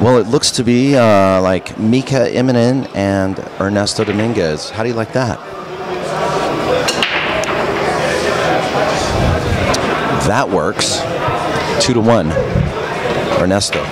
Well, it looks to be like Mika Immonen and Ernesto Dominguez. How do you like that? That works. 2-1. Ernesto.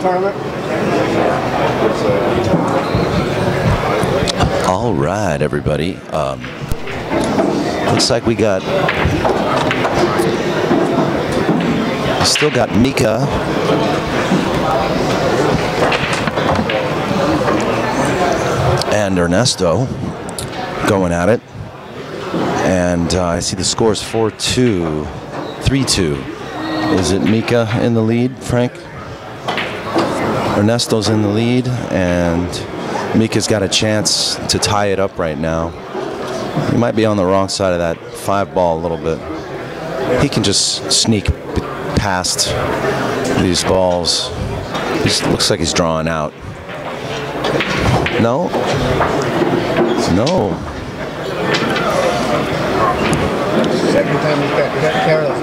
tournament. All right, everybody. Looks like we got... Still got Mika. And Ernesto going at it. And I see the score is 4-2, 3-2. Is it Mika in the lead, Frank? Ernesto's in the lead, and Mika's got a chance to tie it up right now. He might be on the wrong side of that 5-ball a little bit. He can just sneak past these balls. He looks like he's drawing out. No. No. Second time he got careless.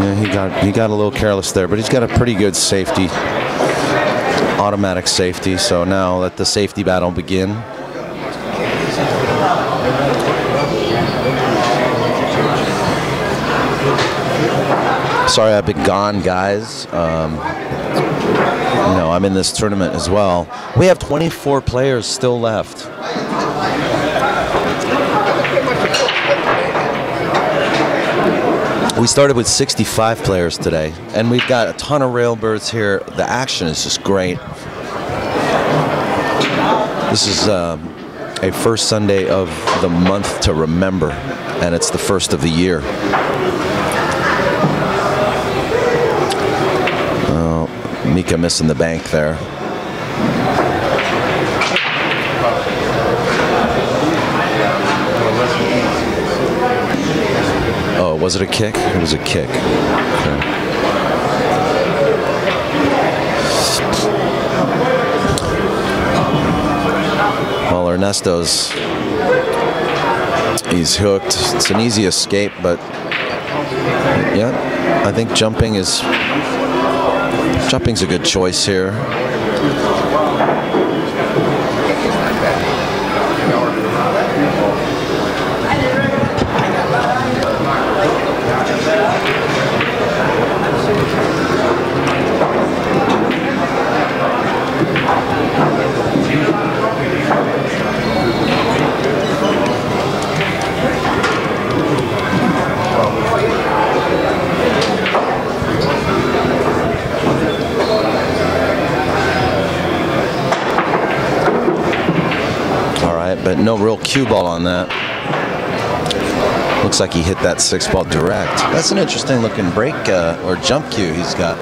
Yeah, he got a little careless there, but he's got a pretty good safety, automatic safety. So now let the safety battle begin. Sorry, I've been gone, guys. You know, I'm in this tournament as well. We have 24 players still left. We started with 65 players today, and we've got a ton of railbirds here. The action is just great. This is a first Sunday of the month to remember, and it's the first of the year. Oh, Mika missing the bank there. Was it a kick? It was a kick. Okay. Well, Ernesto's, he's hooked. It's an easy escape, but yeah, I think jumping's a good choice here. But no real cue ball on that. Looks like he hit that 6-ball direct. That's an interesting looking break or jump cue he's got.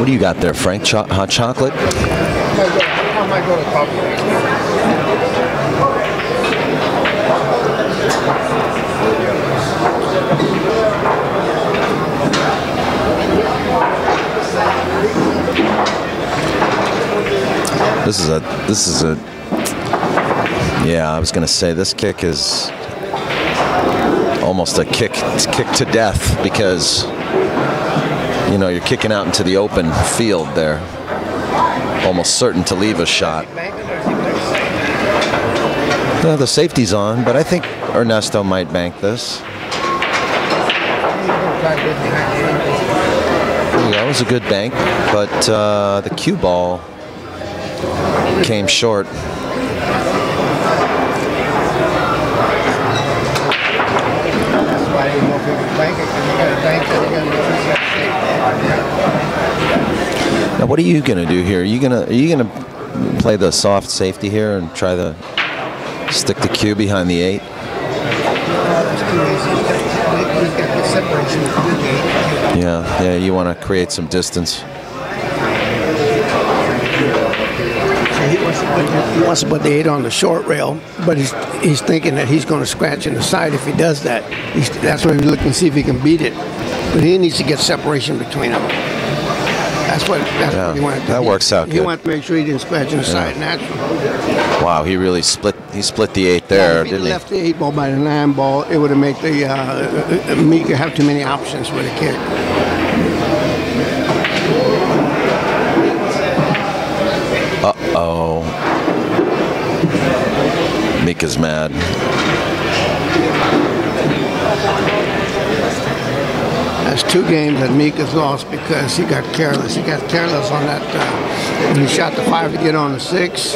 What do you got there, Frank? Hot chocolate? I might go to coffee. This is a, yeah, I was going to say this kick is almost a kick to death because, you know, you're kicking out into the open field there, almost certain to leave a shot. No, the safety's on, but I think Ernesto might bank this. Yeah, it was a good bank, but the cue ball came short. Now, what are you gonna do here? Are you gonna play the soft safety here and try to stick the cue behind the 8? Yeah. You want to create some distance. He wants to put the 8 on the short rail, but he's thinking that he's going to scratch in the side if he does that. That's why he's looking to see if he can beat it. But he needs to get separation between them. That's what he wanted to do. That works out good. He wanted to make sure he didn't scratch in the side naturally. Wow, he really split the 8 there, didn't he? If he left the 8-ball by the 9-ball, it would have made the Mika have too many options with a kick. Uh-oh. Mika's mad. last two games that Mika's lost because he got careless. He got careless on that. He shot the 5 to get on the 6.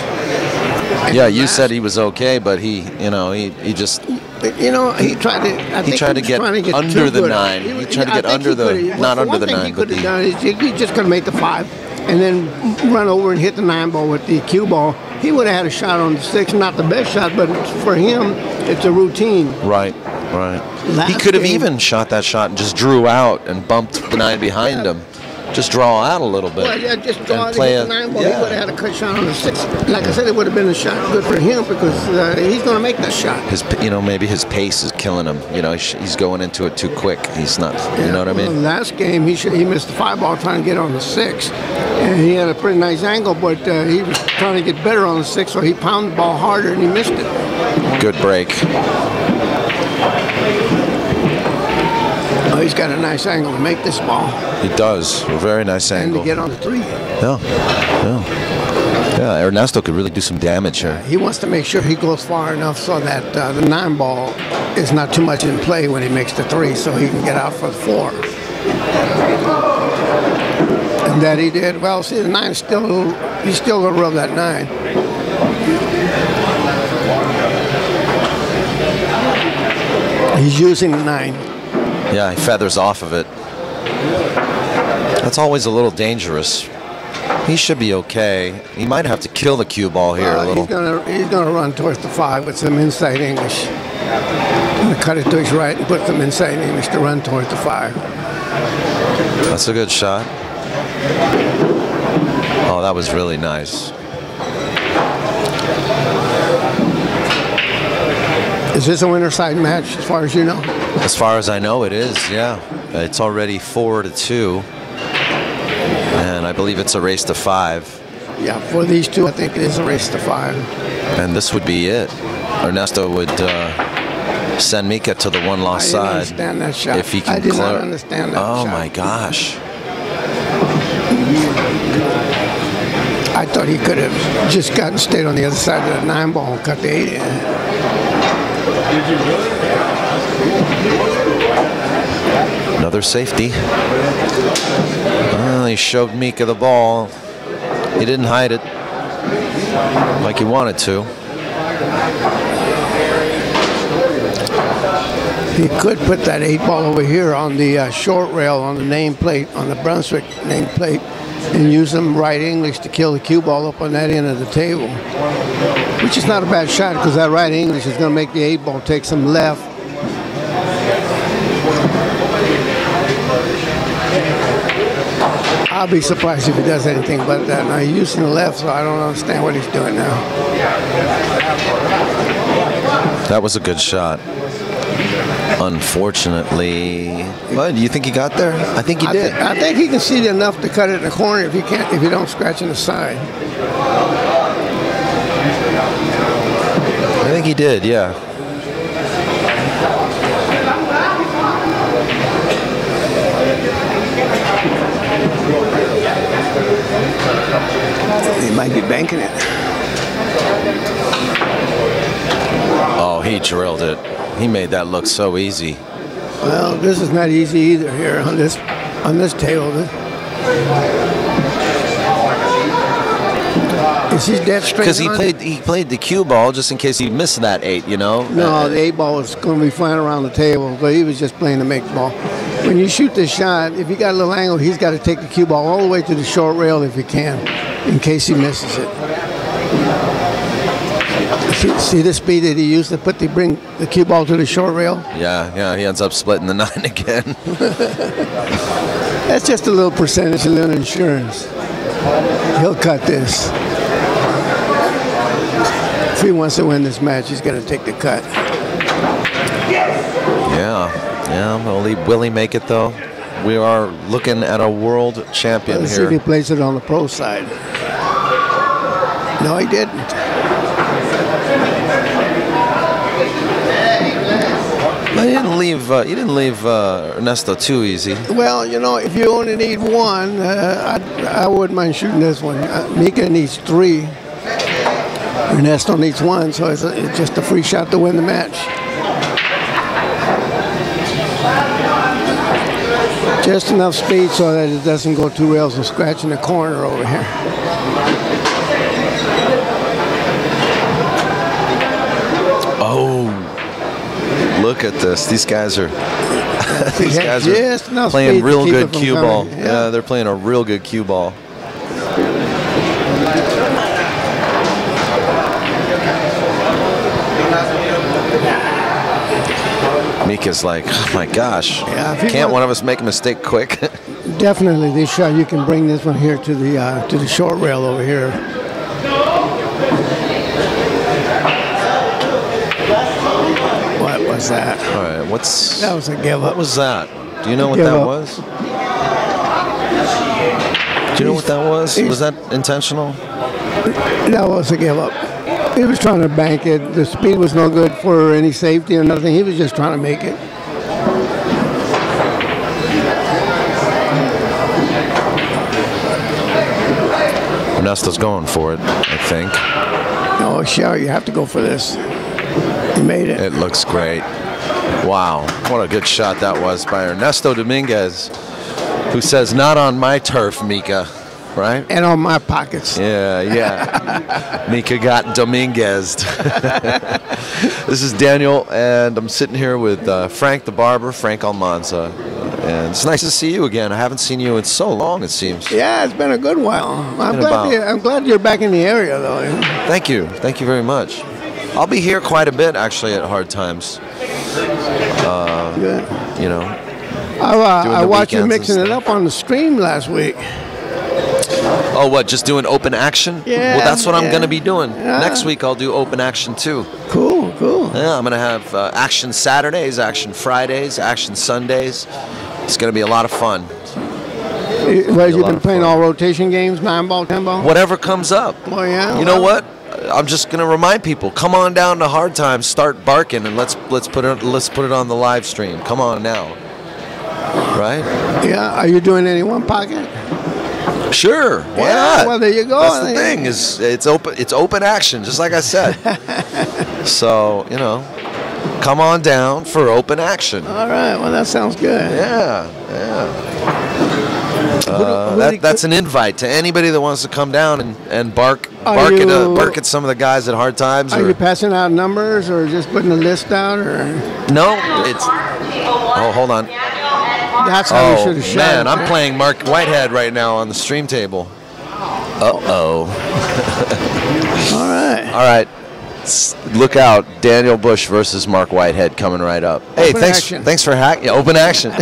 Yeah, you said he was okay, but he, you know, he just. You know, he tried to. I think he tried to get under the 9. He tried to get under the, not under the 9, but the. He just could have made the 5, and then run over and hit the 9 ball with the cue ball. He would have had a shot on the 6, not the best shot, but for him, it's a routine. Right, right. Last he could have even shot that shot and just drew out and bumped the 9 behind him. Just draw out a little bit. Well, yeah, just draw out the 9 ball. Yeah. He would have had a cut shot on the 6. Like I said, it would have been a shot good for him because he's going to make that shot. His, you know, maybe his pace is killing him. You know, he's going into it too quick. He's not. Yeah. You know what I mean? Well, last game, he missed the 5 ball trying to get on the 6, and he had a pretty nice angle, but he was trying to get better on the 6, so he pounded the ball harder and he missed it. Good break. He's got a nice angle to make this ball. He does. A very nice angle. And to get on the 3. Yeah. Yeah. Yeah. Ernesto could really do some damage here. He wants to make sure he goes far enough so that the 9 ball is not too much in play when he makes the 3, so he can get out for the 4. And that he did. Well, see, the 9 is still a little, he's still going to rub that 9. He's using the 9. Yeah, he feathers off of it. That's always a little dangerous. He should be okay. He might have to kill the cue ball here a little. He's gonna run towards the 5 with some inside English. Gonna cut it to his right and put some inside English to run towards the 5. That's a good shot. Oh, that was really nice. Is this a winner side match as far as you know? As far as I know, it is, yeah. It's already 4-2. And I believe it's a race to 5. Yeah, for these two, I think it is a race to 5. And this would be it. Ernesto would send Mika to the one loss side. I didn't understand that shot. If he can I did not understand that shot. Oh, my gosh. I thought he could have just gotten stayed on the other side of the 9 ball and cut the 8 in. Another safety. He showed Mika the ball. He didn't hide it like he wanted to. He could put that 8 ball over here on the short rail on the nameplate, on the Brunswick nameplate, and use them right English to kill the cue ball up on that end of the table. Which is not a bad shot because that right English is going to make the 8 ball take some left. I'll be surprised if he does anything but that. Now he's using the left, so I don't understand what he's doing now. That was a good shot. Unfortunately, but do you think he got there? I think he did. I think he can see enough to cut it in the corner if he can't, if he don't scratch in the side. I think he did, yeah. He might be banking it. Oh, he drilled it. He made that look so easy. Well, this is not easy either here on this table. Is he dead straight? Because he played the cue ball just in case he missed that 8, you know. No, the 8 ball was going to be flying around the table, but he was just playing the make ball. When you shoot this shot, if you got a little angle, he's got to take the cue ball all the way to the short rail if he can, in case he misses it. See the speed that he used to bring the cue ball to the short rail? Yeah, yeah, he ends up splitting the 9 again. That's just a little percentage, a little insurance. He'll cut this. If he wants to win this match, he's going to take the cut. Yeah, will he make it, though? We are looking at a world champion here. Let's see if he plays it on the pro side. No, he didn't. He didn't leave Ernesto too easy. Well, you know, if you only need one, I wouldn't mind shooting this one. Mika needs 3. Ernesto needs 1, so it's just a free shot to win the match. Just enough speed so that it doesn't go two rails and scratch in the corner over here. Oh, look at this. These guys are these guys are playing real good cue ball. Yeah. They're playing a real good cue ball. Mika's like, oh my gosh, can't one of us make a mistake quick? Definitely, this shot, you can bring this one here to the short rail over here. What was that? All right, what's that? Was a give up. What was that? Do you know what that was? Do you know what that was? Was that intentional? That was a give up. He was trying to bank it. The speed was no good for any safety or nothing. He was just trying to make it. Ernesto's going for it, I think. No, Shell, you have to go for this. He made it. It looks great. Wow, what a good shot that was by Ernesto Dominguez, who says, not on my turf, Mika. Right? And on my pockets. Yeah, yeah. Mika got Dominguez'd. This is Daniel, and I'm sitting here with Frank the Barber, Frank Almanza. And it's nice to see you again. I haven't seen you in so long, it seems. Yeah, it's been a good while. I'm glad you're back in the area, though. Thank you. Thank you very much. I'll be here quite a bit, actually, at Hard Times. You know. I watched you mixing it up on the stream last week. Oh, what, just doing open action? Yeah. Well, that's what I'm going to be doing. Next week, I'll do open action, too. Cool, cool. Yeah, I'm going to have action Saturdays, action Fridays, action Sundays. It's going to be a lot of fun. Well, you've been playing all rotation games, 9-ball, 10-ball? Whatever comes up. Well, yeah. You know what? I'm just going to remind people, come on down to Hard Times, start barking, and let's put it on the live stream. Come on now. Right? Yeah. Are you doing any one pocket? Sure. Why not? Well, there you go. That's the thing is it's open action, just like I said. So, you know, come on down for open action. All right. Well, that sounds good. Yeah. Yeah. That's an invite to anybody that wants to come down and bark at some of the guys at Hard Times. Are you passing out numbers or just putting a list down? Or no, it's. Oh, hold on. That's how you should have shot. Man, I'm playing Mark Whitehead right now on the stream table. Uh-oh. All right. All right. Look out. Daniel Bush versus Mark Whitehead coming right up. Hey, thanks for hacking. Open action.